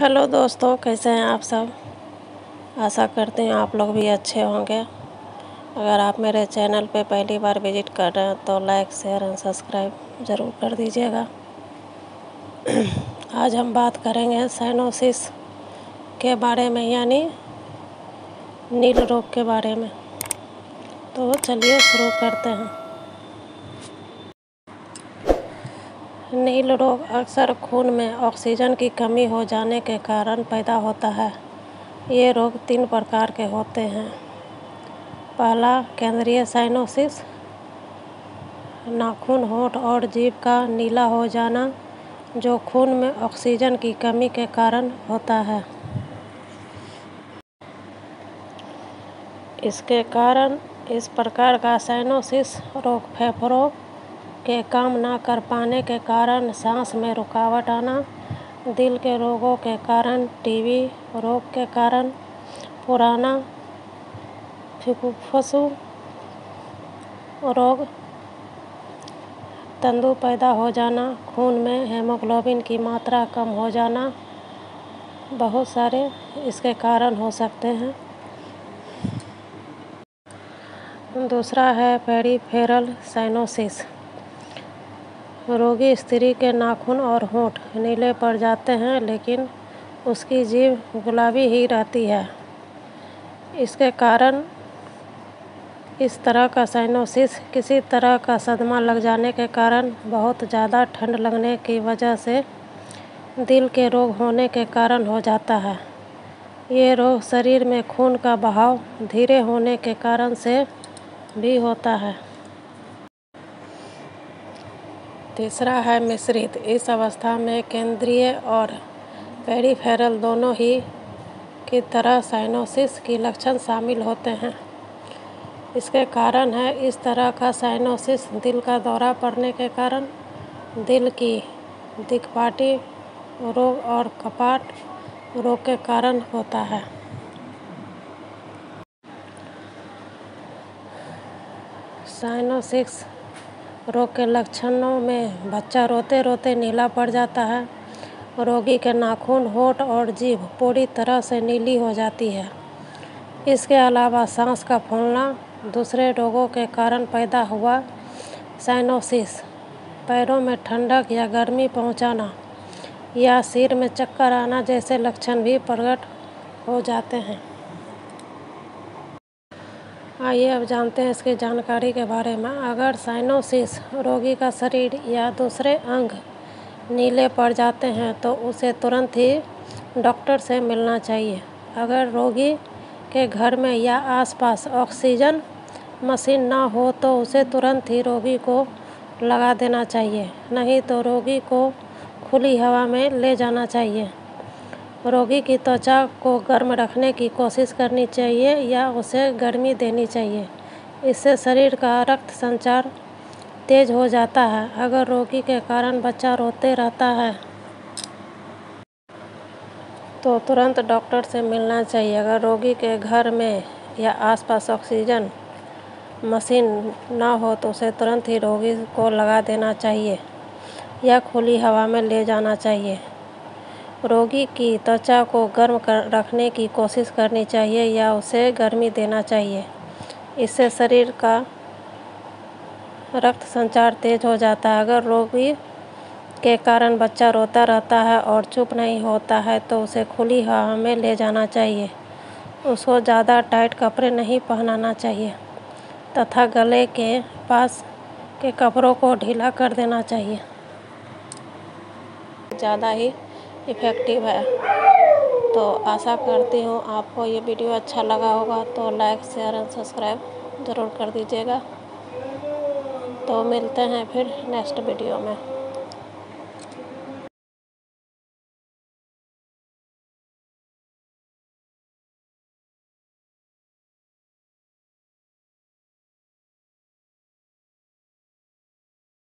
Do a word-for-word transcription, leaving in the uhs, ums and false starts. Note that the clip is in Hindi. हेलो दोस्तों, कैसे हैं आप सब। आशा करते हैं आप लोग भी अच्छे होंगे। अगर आप मेरे चैनल पे पहली बार विजिट कर रहे हैं तो लाइक शेयर एंड सब्सक्राइब ज़रूर कर दीजिएगा। आज हम बात करेंगे साइनोसिस के बारे में, यानी नील रोग के बारे में। तो चलिए शुरू करते हैं। नील रोग अक्सर खून में ऑक्सीजन की कमी हो जाने के कारण पैदा होता है। ये रोग तीन प्रकार के होते हैं। पहला केंद्रीय साइनोसिस, नाखून, होंठ और जीभ का नीला हो जाना, जो खून में ऑक्सीजन की कमी के कारण होता है। इसके कारण इस प्रकार का साइनोसिस रोग फेफड़ों के काम ना कर पाने के कारण सांस में रुकावट आना, दिल के रोगों के कारण, टीबी रोग के कारण, पुराना फुफ्फुसू रोग, तंदू पैदा हो जाना, खून में हीमोग्लोबिन की मात्रा कम हो जाना, बहुत सारे इसके कारण हो सकते हैं। दूसरा है पेरीफेरल साइनोसिस। रोगी स्त्री के नाखून और होंठ नीले पड़ जाते हैं, लेकिन उसकी जीभ गुलाबी ही रहती है। इसके कारण इस तरह का साइनोसिस किसी तरह का सदमा लग जाने के कारण, बहुत ज़्यादा ठंड लगने की वजह से, दिल के रोग होने के कारण हो जाता है। ये रोग शरीर में खून का बहाव धीरे होने के कारण से भी होता है। तीसरा है मिश्रित। इस अवस्था में केंद्रीय और पेरीफेरल दोनों ही की तरह साइनोसिस की लक्षण शामिल होते हैं। इसके कारण है इस तरह का साइनोसिस दिल का दौरा पड़ने के कारण, दिल की दिखपाटी रोग और कपाट रोग के कारण होता है। साइनोसिस रोग के लक्षणों में बच्चा रोते रोते नीला पड़ जाता है। रोगी के नाखून, होंठ और जीभ पूरी तरह से नीली हो जाती है। इसके अलावा सांस का फूलना, दूसरे रोगों के कारण पैदा हुआ साइनोसिस, पैरों में ठंडक या गर्मी पहुंचाना या सिर में चक्कर आना जैसे लक्षण भी प्रकट हो जाते हैं। आइए अब जानते हैं इसकी जानकारी के बारे में। अगर साइनोसिस रोगी का शरीर या दूसरे अंग नीले पड़ जाते हैं तो उसे तुरंत ही डॉक्टर से मिलना चाहिए। अगर रोगी के घर में या आसपास ऑक्सीजन मशीन ना हो तो उसे तुरंत ही रोगी को लगा देना चाहिए, नहीं तो रोगी को खुली हवा में ले जाना चाहिए। रोगी की त्वचा को गर्म रखने की कोशिश करनी चाहिए या उसे गर्मी देनी चाहिए, इससे शरीर का रक्त संचार तेज हो जाता है। अगर रोगी के कारण बच्चा रोते रहता है तो तुरंत डॉक्टर से मिलना चाहिए। अगर रोगी के घर में या आसपास ऑक्सीजन मशीन ना हो तो उसे तुरंत ही रोगी को लगा देना चाहिए या खुली हवा में ले जाना चाहिए। रोगी की त्वचा को गर्म कर रखने की कोशिश करनी चाहिए या उसे गर्मी देना चाहिए, इससे शरीर का रक्त संचार तेज हो जाता है। अगर रोगी के कारण बच्चा रोता रहता है और चुप नहीं होता है तो उसे खुली हवा में ले जाना चाहिए। उसको ज़्यादा टाइट कपड़े नहीं पहनाना चाहिए तथा गले के पास के कपड़ों को ढीला कर देना चाहिए। ज़्यादा ही इफ़ेक्टिव है। तो आशा करती हूँ आपको ये वीडियो अच्छा लगा होगा। तो लाइक शेयर एंड सब्सक्राइब ज़रूर कर दीजिएगा। तो मिलते हैं फिर नेक्स्ट वीडियो में।